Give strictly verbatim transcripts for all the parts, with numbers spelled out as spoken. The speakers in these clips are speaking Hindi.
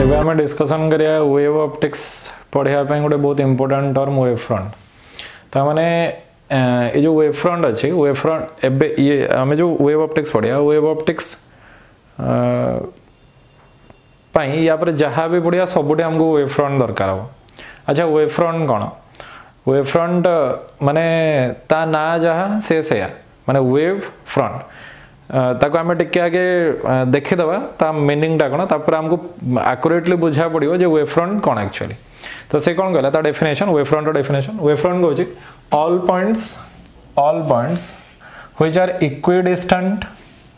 एवं हमें डिस्कशन करिया वेव ऑप्टिक्स पढ़िया पे गोटे बहुत इंपोर्टेंट टर्म वेव फ्रंट त माने ए जो वेव फ्रंट अछि वेव फ्रंट एबे ये हमें जो वेव ऑप्टिक्स पढ़िया वेव ऑप्टिक्स पाई या पर जहां भी पढ़िया सबुटे हमको वेव फ्रंट दरकार हो। अच्छा वेव फ्रंट कोन वेव फ्रंट माने ता ना जहां से से माने वेव फ्रंट ताको हम टिके आगे देखि दबा ता मीनिंग टा कोन तापर हमको एक्यूरेटली बुझा पड़ियो जे वेव फ्रंट कोन एक्चुअली। तो से कोन कहला ता डेफिनेशन वेव फ्रंट का डेफिनेशन वेव फ्रंट होचे all points all points which are equidistant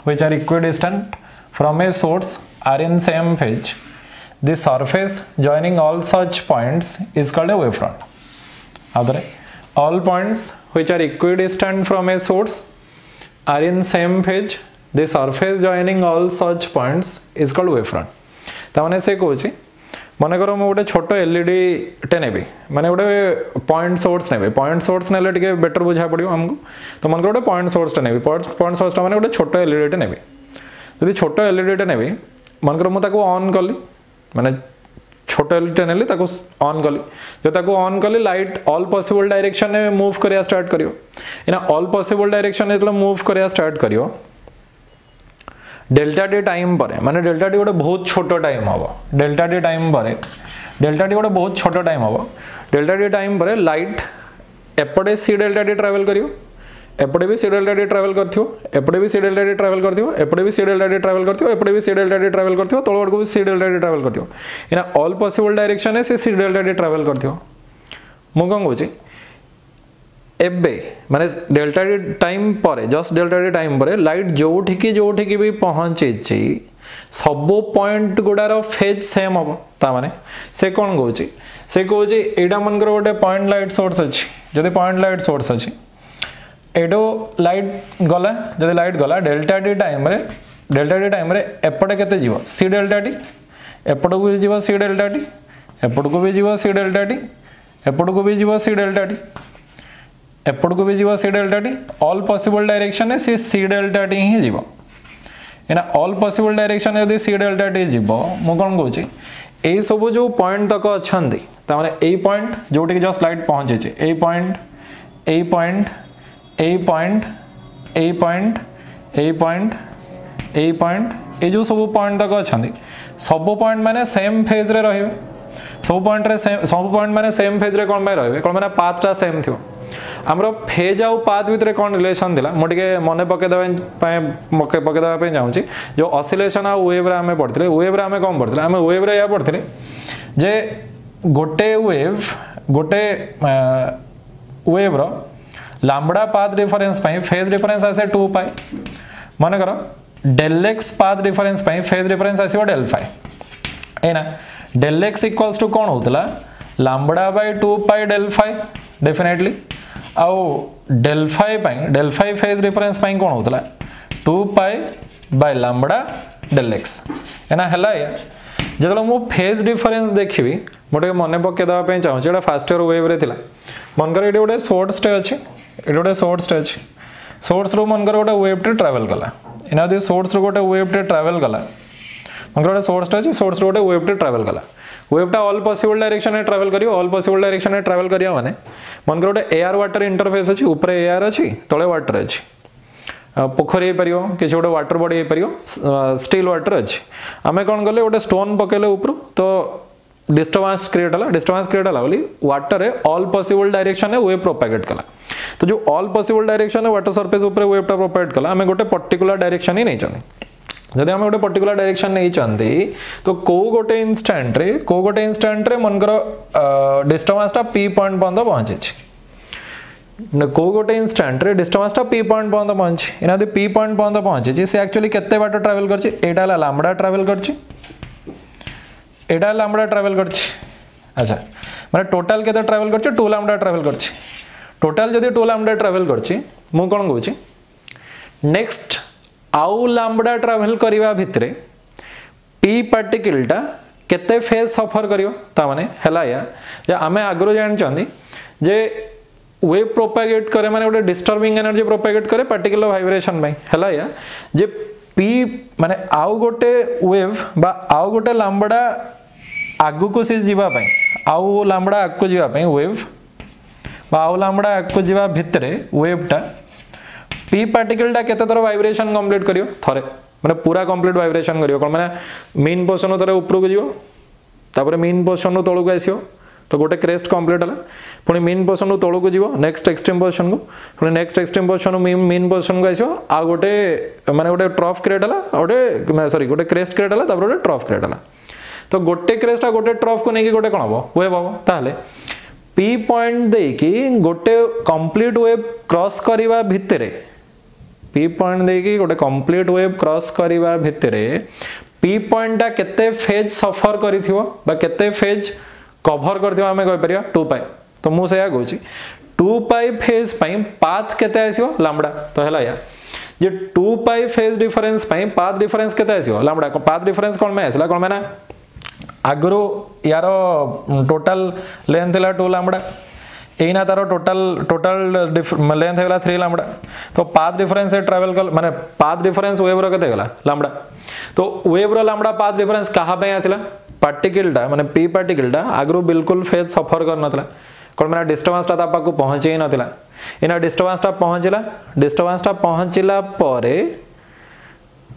which are equidistant from a source are in same phase the surface joining all such points is called a wave front. Other all points which are equidistant from a source are in same phase the surface joining all such points is called wavefront। त माने से कहू छी माने करो म गोटे छोटो एलईडी टे नेबे माने गोटे पॉइंट सोर्स नेबे पॉइंट सोर्स नेले टिके बेटर बुझा पड़ियो हमको। तो मन करो गोटे पॉइंट सोर्स टे नेबे पॉइंट सोर्स माने गोटे छोटो एलईडी टे नेबे यदि छोटो एलईडी टे नेबे मन करो म ताको ऑन करली माने छोटो एलईडी टे नेली ताको ऑन करली जे ताको ऑन करली लाइट ऑल पॉसिबल डायरेक्शन में मूव करिया स्टार्ट करियो इन ऑल पॉसिबल डायरेक्शन एतला मूव करया स्टार्ट करियो डेल्टा डी टाइम पर माने डेल्टा डी गोटे बहुत छोटो टाइम होबो डेल्टा डी टाइम पर डेल्टा डी गोटे बहुत छोटो टाइम होबो डेल्टा डी टाइम पर लाइट एपडे सी डेल्टा डी ट्रैवल करियो एपडे भी सी डेल्टा डी ट्रैवल करथियो एपडे भी सी डेल्टा डी ट्रैवल करथियो एपडे भी सी डेल्टा डी ट्रैवल करथियो एपडे भी सी डेल्टा डी ट्रैवल करथियो तळवाड को भी सी डेल्टा डी ट्रैवल करथियो इन ऑल पॉसिबल डायरेक्शन में से सी डेल्टा डी ट्रैवल करथियो मुगंग होची एबे माने डेल्टा डी टाइम पर जस्ट डेल्टा डी टाइम पर लाइट जोठी की जोठी की भी पहुंचे छी सब पॉइंट गुडारो फेज सेम हो ता माने से कोन कहूची से कहूची एडा मन कर गोटे पॉइंट लाइट सोर्स अछि जदि पॉइंट लाइट सोर्स अछि एडो लाइट गला जदि लाइट गला डेल्टा डी टाइम रे डेल्टा डी टाइम रे एपटे केते जीव सी डेल्टा डी एपट को जीव सी डेल्टा डी एपट को भी जीव सी डेल्टा डी एपट को भी जीव सी डेल्टा डी एपट को भी जीव c delta t all possible direction में सी सी डेल्टा टी ही जीव एना ऑल पॉसिबल डायरेक्शन यदि सी डेल्टा टी जीव मु कोन कहूची ए सब जो पॉइंट तक अछंदी त माने ए पॉइंट जोटी जस्ट लाइट पहुंचे छी ए पॉइंट ए पॉइंट ए पॉइंट ए पॉइंट ए पॉइंट ए पॉइंट ए जो सब पॉइंट तक अछंदी सब पॉइंट माने सेम फेज रे रहबे सब पॉइंट रे सेम सब पॉइंट माने सेम फेज रे कोन भाई रहबे कोन माने पाथटा सेम थियो हमरो फेज आउ पाथ भीतर कोन रिलेशन दिला मोटिके मने पके दबे पय मके पके दबे पय जाउ छी जो ऑसिलेशन आ वेव रे हमें पढथिले वेव रे हमें कोन पढथिले हमें वेव रे या पढथिले जे गोटे वेव गोटे वेव रो लैम्डा पाथ डिफरेंस पय फेज डिफरेंस आसे टू पाई माने करो डेल एक्स पाथ डिफरेंस पय फेज डिफरेंस आसे डेल फाइ एना डेल एक्स इक्वल्स टू कोन होतला lambda by two pi del phi definitely आउ डेल्फाई पाई डेल्फाई फेज डिफरेंस पाई कोन होतला two pi by lambda del x एना हला जतलो मु फेज डिफरेंस देखिबी मोटे मने पके दवा पे चाहू जेडा फास्टर वेव रे थिला मन कर एडी ओडे सोर्स टे अछि एडी ओडे सोर्स टे अछि सोर्स रो मन कर ओडे वेव टे ट्रैवल कला एना दे सोर्स रो ओडे वेव टे ट्रैवल कला मन कर ओडे सोर्स टे अछि सोर्स रो ओडे वेव टे ट्रैवल कला वेव टा ऑल पॉसिबल डायरेक्शन में ट्रैवल करियो ऑल पॉसिबल डायरेक्शन में ट्रैवल करिया माने मन करो ए एयर वाटर इंटरफेस अछि ऊपर एयर अछि तळे वाटर अछि पोखरी परियो किछ ओडे वाटर बॉडी हे परियो स्टील वाटर अछि हमें कोन गले ओडे स्टोन पकेले ऊपर तो डिस्टर्बेंस क्रिएट होला डिस्टर्बेंस क्रिएट होला बोली वाटर है ऑल पॉसिबल डायरेक्शन में वेव प्रोपेगेट कला तो जो ऑल पॉसिबल डायरेक्शन है वाटर सरफेस ऊपर वेव टा प्रोपेगेट कला हमें गोटे पर्टिकुलर डायरेक्शन ही नै चाहनी जदि हम गोटे पर्टिकुलर डायरेक्शन नै चाहंती तो को गोटे इंस्टेंट रे को गोटे इंस्टेंट रे मन कर डिस्टर्बेंस टा p पॉइंट बंद पहुंचे छी को गोटे इंस्टेंट रे डिस्टर्बेंस टा p पॉइंट बंद पहुंचे इना दे p पॉइंट बंद पहुंचे छी से एक्चुअली केते बाटो ट्रैवल कर छी एटा ला लैम्डा ट्रैवल कर छी एटा लैम्डा ट्रैवल कर छी अच्छा माने टोटल केते ट्रैवल कर छी टू लैम्डा ट्रैवल कर छी टोटल जदि टू लैम्डा ट्रैवल कर छी मु कोन कहू छी नेक्स्ट आउ लैम्डा ट्रैवल करिवा भितरे p पार्टिकल टा केते फेज सफर करियो ता माने हला या जे हमें आग्रो जान चाहंदी जे वेव प्रोपेगेट करे माने ओडे डिस्टर्बिंग एनर्जी प्रोपेगेट करे पार्टिकल वाइब्रेशन में हला या जे p माने आउ गोटे वेव बा आउ गोटे लैम्डा आगुक से जीवाई आउ लांबड़ा आगक जावाई वेव आउ लांबड़ा आगक जावा भितर वेवटा पी पार्टिकलटा केते थर वाइब्रेशन कंप्लीट करियो थरे माने पूरा कंप्लीट वाइब्रेशन करियो कोन माने मेन पोर्शन थरे ऊपर को जिवो तापर मेन पोर्शन नो तळु को आसीयो तो गोटे क्रेस्ट कंप्लीट हला पुणी मेन पोर्शन नो तळु को जिवो नेक्स्ट एक्सट्रीम पोर्शन को पुणी next extreme portion main portion को आसीयो आ गोटे माने गोटे ट्रफ क्रिएट हला गोटे सॉरी गोटे क्रेस्ट क्रिएट हला तापर गोटे ट्रफ क्रिएट हला तो गोटे क्रेस्ट आ गोटे ट्रफ को नेकी गोटे कोन हबो वेव हबो ताले पी पॉइंट देकी गोटे कंप्लीट वेव क्रॉस करिवा भितरे पी पॉइंट देखि गोटे कंप्लीट वेव क्रॉस करिवा भितरे पी पॉइंटटा केते फेज सफर करिथिवो बा केते फेज कवर करथिवो हमें कहि परिया टू पाई तो मु सेया कहूची टू पाई फेज पई पाथ केते आइसियो लैम्डा तो हला या जे टू पाई फेज डिफरेंस पई पाथ डिफरेंस केते आइसियो लैम्डा को पाथ डिफरेंस कोन में आइसला कोन में ना आगरो यारो टोटल लेंथ हला टू लैम्डा एना तारो टोटल टोटल लेंथ हेला थ्री लैम्डा तो पाथ डिफरेंस से ट्रैवल कर माने पाथ डिफरेंस वेव रो केते गेला लैम्डा तो वेव रो लैम्डा पाथ डिफरेंस कहा पे आछला पार्टिकल डा माने पी पार्टिकल डा आगरो बिल्कुल फेज सफर कर नतला कोन माने डिस्टर्बेंस ता आपा को पहुंचे नतला एना डिस्टर्बेंस ता पहुंचला डिस्टर्बेंस ता पहुंचला पारे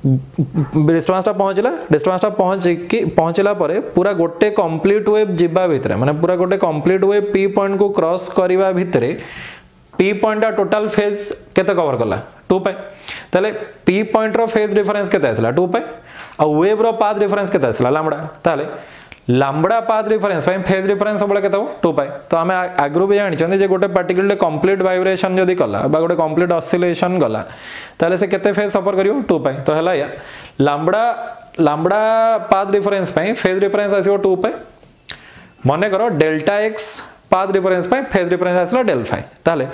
डिस्टेंस टा पहुंचला डिस्टेंस टा पहुंच कि पहुंचला पारे पूरा गोटे कंप्लीट वेव जिबा भितरे माने पूरा गोटे कंप्लीट वेव पी पॉइंट को क्रॉस करिवा भितरे पी पॉइंट टा टोटल फेज केते कवर करला टू पाई तले पी पॉइंट रो फेज डिफरेंस केते आसला टू पाई आ वेव रो पाथ डिफरेंस केते आसला लैम्डा तले लैम्डा पाथ डिफरेंस पाई फेज डिफरेंस सबले केते टू पाई तो हमें आग्रो भी जानि छन जे गोटे पार्टिकल ले कंप्लीट वाइब्रेशन जदी कला बा गोटे कंप्लीट ऑसिलेशन गला ताले से केते फेज सफर करियो टू पाई तो हला या लैम्डा लैम्डा पाथ डिफरेंस पाई फेज डिफरेंस आसीओ टू पाई माने करो डेल्टा एक्स पाथ डिफरेंस पाई फेज डिफरेंस आसला डेल्टा फाई ताले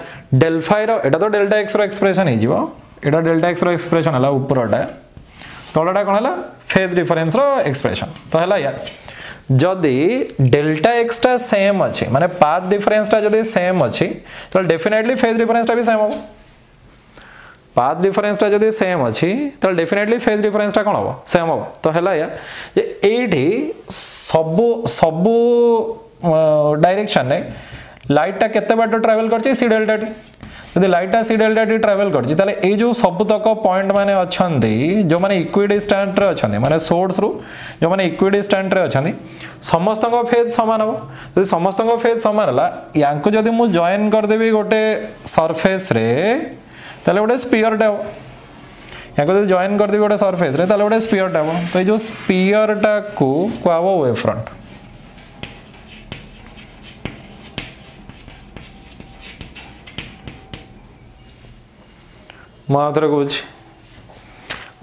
डेल्टा फाई रो एटा तो डेल्टा एक्स रो एक्सप्रेशन हे जीवो एटा डेल्टा एक्स रो एक्सप्रेशन हला ऊपरटा तळटा कोन हला फेज डिफरेंस रो एक्सप्रेशन तो हला या जदि डेल्टा एक्स टा सेम अछि माने पाथ डिफरेंस टा जदि सेम अछि तो डेफिनेटली फेज डिफरेंस टा भी सेम हो पाथ डिफरेंस टा जदि सेम अछि तो डेफिनेटली फेज डिफरेंस टा कोन हो सेम हो तो हला या जे एठी सब सब डायरेक्शन रे लाइट टा केते बाटो ट्रैवल करछि सी डेल्टा टी जदि लाइट टा सी डेल्टा टी ट्रैवल करछि तले ए जो सब तक पॉइंट माने अछंती जो माने इक्विडिस्टेंट रे अछंती माने सोर्स रो जो माने इक्विडिस्टेंट रे अछंती समस्त को फेज समान हो जदि समस्त को फेज समान हला यांको जदि मु जॉइन कर देबी गोटे सरफेस रे तले गोटे स्फीयर टा हो यांको जदि जॉइन कर देबी गोटे सरफेस रे तले गोटे स्फीयर टा हो तो ए जो स्फीयर टा को क्वावो वेव फ्रंट मात्र कुछ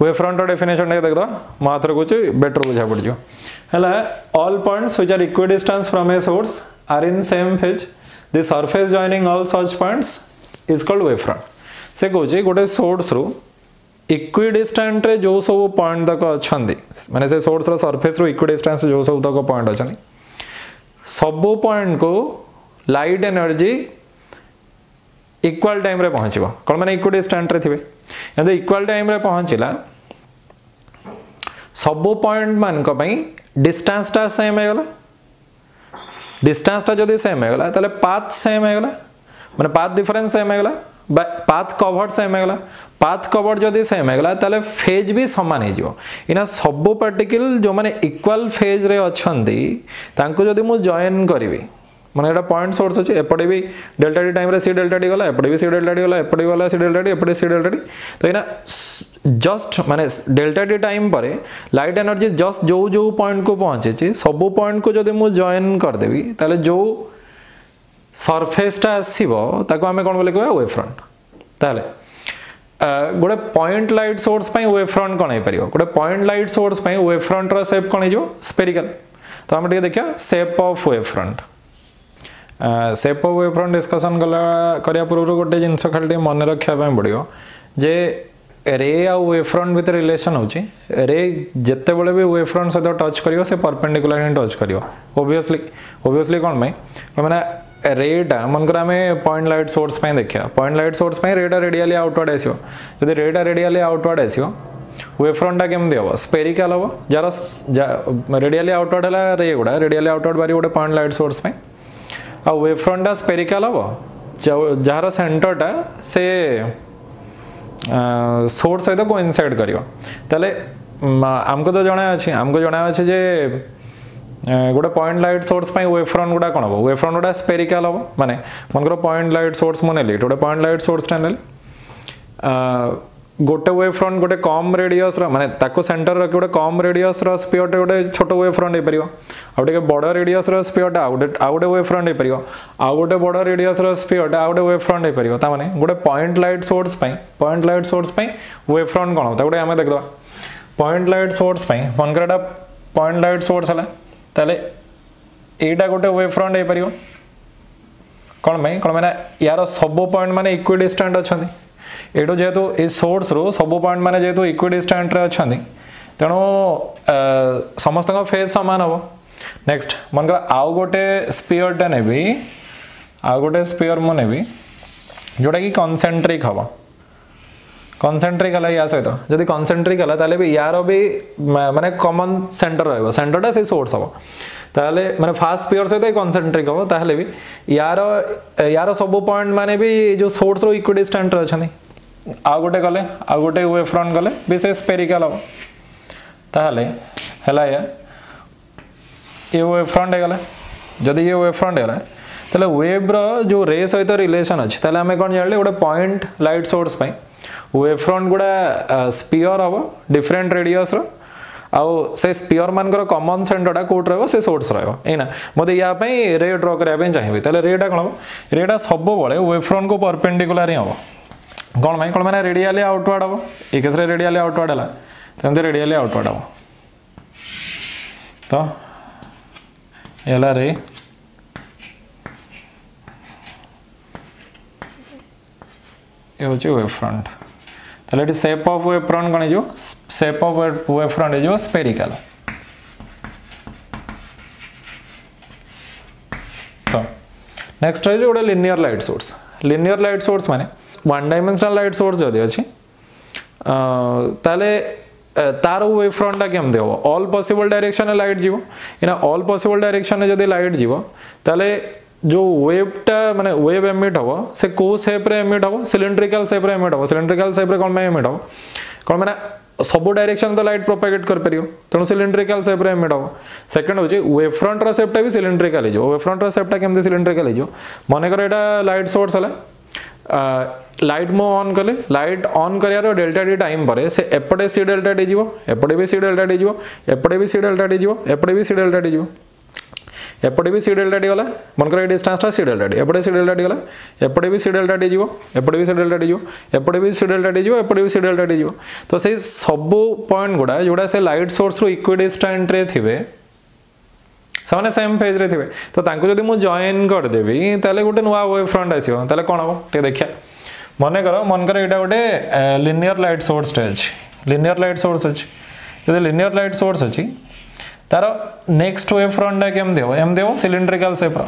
वेव फ्रंट डेफिनेशन देख दो मात्र कुछ बेटर बुझा पड़ जो हला all points which are equidistant from a source are in same phase the surface joining all such points is called wave front से कोजे गोटे सोर्स रो इक्विडिस्टेंट रे जो सब पॉइंट तक अछंदी माने से सोर्स रो सरफेस रो इक्विडिस्टेंट जो सब तक पॉइंट अछंदी सब पॉइंट को लाइट एनर्जी इक्वल टाइम रे पहुंचबो कोन माने इक्विडिस्टेंट रे थिबे यदि इक्वल टाइम रे पहुंचला सब पॉइंट मान को पई डिस्टेंस टा सेम हे गेला डिस्टेंस टा जदी सेम हे गेला तले पाथ सेम हे गेला माने पाथ डिफरेंस सेम हे गेला पाथ कवर्ड सेम हे गेला पाथ कवर्ड जदी सेम हे गेला तले फेज भी समान हे जिवो इना सब पार्टिकल जो माने इक्वल फेज रे अछंती तांको जदी मु जॉइन करबी माने एटा पॉइंट सोर्स अछि एपडे भी डेल्टा डी टाइम रे सी डेल्टा डी गला एपडे भी सी डेल्टा डी गला एपडे गला सी डेल्टा डी एपडे सी डेल्टा डी तो एना जस्ट माने डेल्टा डी टाइम परे लाइट एनर्जी जस्ट जो जो पॉइंट को पहुंचे छी सब पॉइंट को जदि मु जॉइन कर देबी ताले जो सरफेस टा आसीबो ताको हमें कोन बोले कहबा वेव फ्रंट ताले गोटे पॉइंट लाइट सोर्स पई वेव फ्रंट कोन हे परियो गोटे पॉइंट लाइट सोर्स पई वेव फ्रंट रो शेप कोन हे जो स्फेरिकल तो हम ठीक देखिया shape of wave front shape of wave front discussion गला करिया पूर्व गोटे जिंस खाली मन रखा पड़ो जे रे आ वेव फ्रंट भीतर रिलेशन होची रे जत्ते बळे भी वेव फ्रंट सहित टच करियो से परपेंडिकुलर इन टच करियो ओबवियसली ओबवियसली कोन में माने रे डा मनकर हमें पॉइंट लाइट सोर्स पे देखिया पॉइंट लाइट सोर्स पे रे डा रेडियली आउटवर्ड आसीओ जदि रे डा रेडियली आउटवर्ड आसीओ वेवफ्रंट केम देव स्पेरिकल हम जरा रेडियली आउटवर्ड रे गुड़ा रेडियली आउटवर्ड बारी गोटे पॉइंट लाइट सोर्स में आ वेवफ्रंट स्पेरिकल हम जार सेंटरटा से सोर्स सहित कोइनसाइड करियो तले हमको तो जाना अछि हमको जाना अछि जे गोटे पॉइंट लाइट सोर्स पई वेवफ्रंट गुडा कोन हो वेवफ्रंट गुडा स्पेरिकल हो माने मनकर पॉइंट लाइट सोर्स मोने ले गोटे पॉइंट लाइट सोर्स ने ले गोटे वेवफ्रंट गोटे कम रेडियस रा माने ताको सेंटर रखि गोटे कम रेडियस रा स्फीयर गोटे छोटो वेवफ्रंट हे परियो आ गोटे बडो रेडियस रा स्फीयर आ गोटे आ गोटे वेवफ्रंट हे परियो आ गोटे बडो रेडियस रा स्फीयर आ गोटे वेवफ्रंट हे परियो ता माने गोटे पॉइंट लाइट सोर्स पई पॉइंट लाइट सोर्स पई वेवफ्रंट कोन होता गोटे हम देख दो पॉइंट लाइट सोर्स पई मनकराडा पॉइंट लाइट सोर्स हला तले एटा गोटे वेवफ्रंट हे परियो कोन पई कोन माने यार सब पॉइंट माने इक्विडिस्टेंट अछन एडो जेतो ए सोर्स रो सब पॉइंट माने जेतो इक्विडिस्टेंट रे अछन तेनो समस्त का फेज समान हो नेक्स्ट मनकर आउ गोटे स्फीयर टा नेबी आउ गोटे स्फीयर म नेबी जोटा की कॉन्सेंट्रिक हो कॉन्सेंट्रिक हला या सहित जदी कॉन्सेंट्रिक हला ताले भी यार भी माने कॉमन सेंटर रहबो सेंटर टा से सोर्स हो ताले माने फास्ट स्फीयर सहित ए कॉन्सेंट्रिक हो ताले भी यार यार सब पॉइंट माने भी जो सोर्स रो इक्विडिस्टेंट रे अछन आ गोटे गले आ गोटे वेवफ्रंट गले विशेष स्पेरिकल हो ताले हला या ए वेवफ्रंट गले जदी ये वेवफ्रंट गले तले वेव रो जो रे सहित रिलेशन अछि तले हमें कोन जानले गोटे पॉइंट लाइट सोर्स पई वेवफ्रंट गुडा स्फीयर हो डिफरेंट रेडियस रो आ से स्फीयर मानकर कॉमन सेंटरटा कोट रहबो से सोर्स रहबो एना मते या पई रे ड्रा करे पई चाहिबे तले रेटा कोन हो रेटा सब बळे वेवफ्रंट को परपेंडिकुलर हो कौन भाई कौन मैंने रेडियली आउटवर्ड हम एक रेडियली आउटवर्ड है तेमती रेडियली आउटवर्ड हम तो ये रे ये हूँ वेवफ्रंट तो ये सेप ऑफ वेवफ्रंट कौन हो सेप ऑफ वेवफ्रंट हो स्पेरिकल तो नेक्स्ट रही गोटे linear light source linear light source माने वन डायमेंशनल लाइट सोर्स जदि अछि ताले तार वेवफ्रंट केम देबो ऑल पॉसिबल डायरेक्शन में लाइट जीवो इना ऑल पॉसिबल डायरेक्शन में जदि लाइट जीवो ताले जो वेवटा माने वेव एमिट होबो से को शेप रे एमिट होबो सिलिंड्रिकल शेप रे एमिट होबो सिलिंड्रिकल शेप रे कोन में एमिट होबो कोन माने सब डायरेक्शन तो लाइट प्रोपेगेट कर परियो तनो सिलिंड्रिकल शेप रे एमिट होबो सेकंड होची वेवफ्रंट रा शेपटा भी सिलिंड्रिकल हे जो वेवफ्रंट रा शेपटा केम दे सिलिंड्रिकल हे जो माने कर एटा लाइट सोर्स हला लाइट मो ऑन कले लाइट ऑन करियारो डेल्टा डी टाइम परे से एपटे सी डेल्टा डी जीवो एपटे भी सी डेल्टा डी जीवो एपटे भी सी डेल्टा डी जीवो एपटे भी सी डेल्टा डी जीवो एपटे भी सी डेल्टा डी वाला मनकर डिस्टेंस टा सी डेल्टा डी एपटे सी डेल्टा डी वाला एपटे भी सी डेल्टा डी जीवो एपटे भी सी डेल्टा डी जीवो एपटे भी सी डेल्टा डी जीवो एपटे भी सी डेल्टा डी जीवो तो से सब पॉइंट गुडा जोडा से लाइट सोर्स रो इक्विडिस्टेंट रे थिबे सामने सेम फेज रे थिबे तो तांको जदी मु जॉइन कर देबी ताले गोटे नवा वेवफ्रंट आसीओ ताले कोन हो ते देखिया मने करो मन करे एटा गोटे लिनियर लाइट सोर्स अछि लिनियर लाइट सोर्स अछि जदि लिनियर लाइट सोर्स अछि तार नेक्स्ट वेवफ्रंट टा केम देबो एम देबो सिलिंड्रिकल शेप रो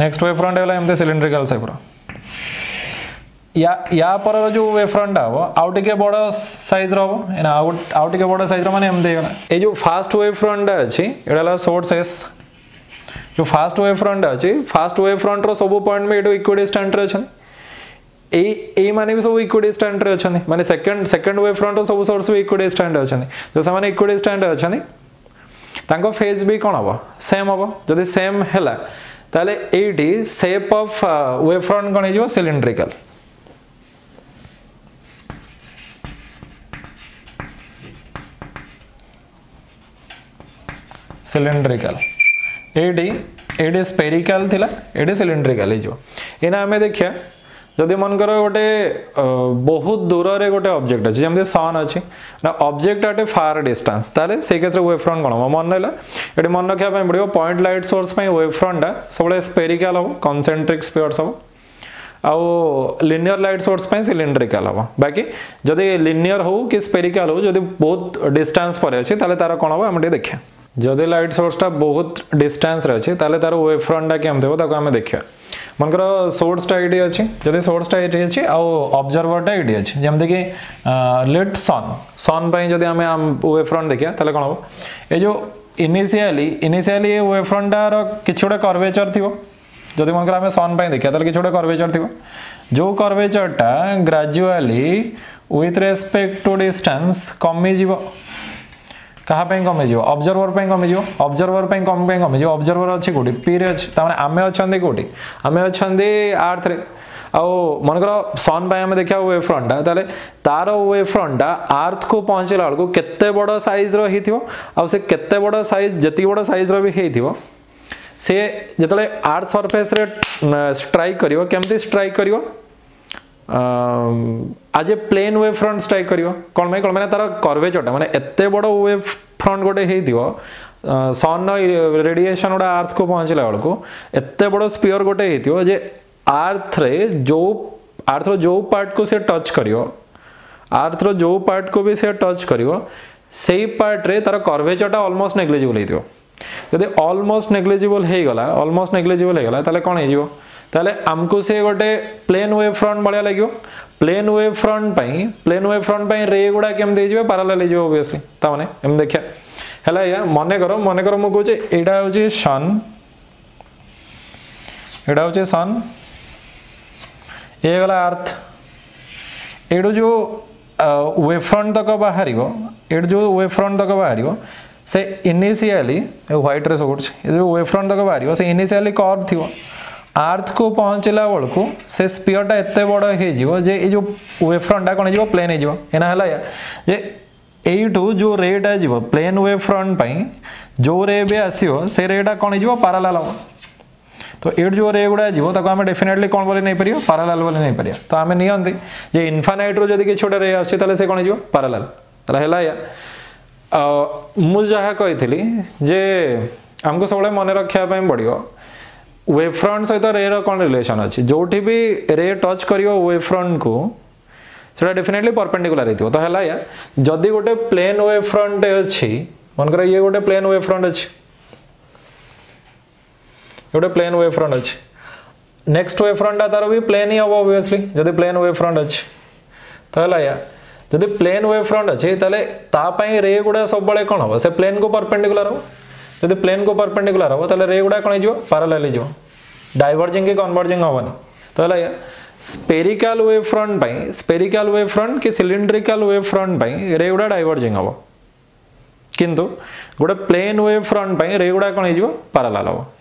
नेक्स्ट वेवफ्रंट होला एम दे सिलिंड्रिकल शेप रो या या पर जो वेवफ्रंट आबो आउट के बडो साइज रो एना आउट आउट के बडो साइज रो माने हम दे ए जो फास्ट वेवफ्रंट अछि एडाला सोर्स एस जो फास्ट वेवफ्रंट अछि फास्ट वेवफ्रंट रो सब पॉइंट में एडो इक्विडिस्टेंट रे छन ए ए माने भी सब इक्विडिस्टेंट रे छन माने सेकंड सेकंड वेवफ्रंट रो सब सोर्स भी इक्विडिस्टेंट रे छन जो समान इक्विडिस्टेंट रे छन तांको फेज भी कोन होबो सेम होबो जदी सेम हैला ताले एडी शेप ऑफ वेवफ्रंट कोन हिजो सिलिंड्रिकल सिलिंड्रिकल एडी एडी स्पेरिकल थिला एडी सिलिंड्रिकल हे जो एना हमें देखिया जदि मन करो गोटे बहुत दूर रे गोटे ऑब्जेक्ट अछि जेम सन अछि ना object at a far distance ताले से केस रे वेवफ्रंट गणो मन रहला एडी मन रखिया पय पड़ियो पॉइंट लाइट सोर्स पय वेवफ्रंट सबले स्पेरिकल हो कॉन्सेंट्रिक स्फीयर्स हो आ लिनियर लाइट सोर्स पय सिलिंड्रिकल हो बाकी जदि लिनियर हो कि स्पेरिकल हो जदि बहुत डिस्टेंस पर अछि ताले तार कोन हो हम देखिया जदि लाइट सोर्स टा बहुत डिस्टेंस रे अछि ताले तारो वेवफ्रंट टा केम देबो ताको हम देखिया मनकर सोर्स टाइडी अछि जदि सोर्स टाइडी अछि आ ऑब्जर्वर टाइडी अछि जेम देखि लेट सन सन पई जदि हम वेव फ्रंट देखिया तले कोन हो ए जो इनिशियली इनिशियली ए वेव फ्रंट रो किछुडा कर्वेचर थिवो जदि मनकर हम सन पई देखिया तले किछुडा कर्वेचर थिवो जो कर्वेचर टा gradually with respect to distance कमी जीवो कहा पे कमे जीव ऑब्जर्वर पे कमे जीव ऑब्जर्वर पे कम पे कमे जीव ऑब्जर्वर अछि कोडी पी रे अछि त माने आमे अछन्दे कोडी आमे अछन्दे अर्थ रे आ मन करो सन पे हम देखिया वेव फ्रंट ताले तार वेव फ्रंट अर्थ को पहुचला को केते बडो साइज रो हेथिवो आ से केते बडो साइज जति बडो साइज रो भी हेथिवो से जतले अर्थ सरफेस रे स्ट्राइक करियो केमति स्ट्राइक करियो आज ए प्लेन वेव फ्रंट स्ट्राइक करियो कोन में कोन में तार कर्वेचर माने एते बडो वेव फ्रंट गोटे हे दियो सन रेडिएशन ओडा अर्थ को पहुचला वाल को एते बडो स्फीयर गोटे हे दियो जे अर्थ रे जो अर्थ रो जो पार्ट को से टच करियो अर्थ रो जो पार्ट को भी से टच करियो सेही पार्ट रे तार कर्वेचरटा ऑलमोस्ट नेग्लिजिबल हे दियो यदि ऑलमोस्ट नेग्लिजिबल हे गला ऑलमोस्ट नेग्लिजिबल हे गला ताले कोन हे जिवो ताले हमको से गोटे प्लेन वेव फ्रंट बढ़िया लागियो प्लेन वेव फ्रंट पई प्लेन वेव फ्रंट पई रे गुडा केम दे जिवे पैरेलल ले जिवो ऑब्वियसली त माने हम देखिया हला या माने करो माने करो मो कोचे एडा होचे सन एडा होचे सन ए वाला अर्थ एडो जो वेव फ्रंट तक बाहरियो एडो जो वेव फ्रंट तक बाहरियो से इनिशियली व्हाइट रे सो कोचे जो वेव फ्रंट तक बाहरियो से इनिशियली कर्व थियो अर्थ को पहुचला बळ को से स्फीयर टा एते बड हे जिवो जे ए जो वेव फ्रंट टा कोन जिवो प्लेन हे जिवो एना हला जे एठो जो रे टा जिवो प्लेन वेव फ्रंट पई जो रे बे आसीओ से रे टा कोन जिवो पैरेलल हो तो एट जो रे गुडा जिवो तको हम डेफिनेटली कोन बोले नै परियो पैरेलल बोले नै परियो तो हम नियंती जे इनफिनाइट रो जदी के छोटा रे आसी तले से कोन जिवो पैरेलल तले हला या मु जहा कहितली जे हमको सबले मन रखिया पई पडियो वेव फ्रंट सहित रे रो कोन रिलेशन अछि जोठी भी रे टच करियो वेव फ्रंट को सेटा डेफिनेटली परपेंडिकुलर हेतियो त हला या जदी गोटे प्लेन वेव फ्रंट अछि मन कर ये गोटे प्लेन वेव फ्रंट अछि गोटे प्लेन वेव फ्रंट अछि नेक्स्ट वेव फ्रंट तारो भी प्लेन ही होबो ऑब्वियसली जदी प्लेन वेव फ्रंट अछि त हला या जदी प्लेन वेव फ्रंट अछि तले ता पई रे गुडा सब बळे कोन होबो से प्लेन को परपेंडिकुलर हो जदि प्लेन को परपेंडिकुलर हो तले रे गुडा कोन जिवो पैरेलल जिवो डाइवर्जिंग के कन्वर्जिंग होवन तले स्फेरिकल वेव फ्रंट पई स्फेरिकल वेव फ्रंट के सिलिंड्रिकल वेव फ्रंट पई रे गुडा डाइवर्जिंग होबो किंतु गुडा प्लेन वेव फ्रंट पई रे गुडा कोन जिवो पैरेलल होबो